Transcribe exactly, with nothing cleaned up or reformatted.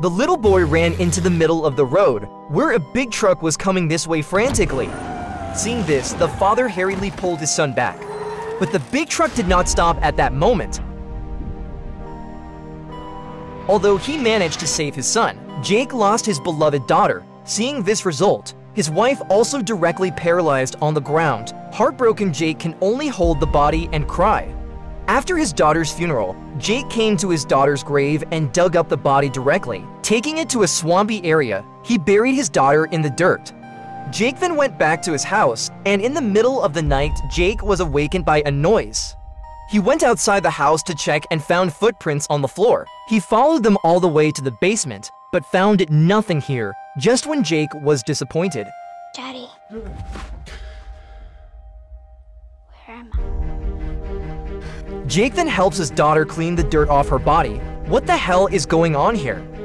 The little boy ran into the middle of the road, where a big truck was coming this way frantically. Seeing this, the father hurriedly pulled his son back. But the big truck did not stop at that moment. Although he managed to save his son, Jake lost his beloved daughter. Seeing this result, his wife also directly paralyzed on the ground. Heartbroken, Jake can only hold the body and cry. After his daughter's funeral, Jake came to his daughter's grave and dug up the body directly. Taking it to a swampy area, he buried his daughter in the dirt. Jake then went back to his house, and in the middle of the night, Jake was awakened by a noise. He went outside the house to check and found footprints on the floor. He followed them all the way to the basement, but found nothing here, just when Jake was disappointed. Daddy, where am I? Jake then helps his daughter clean the dirt off her body. What the hell is going on here?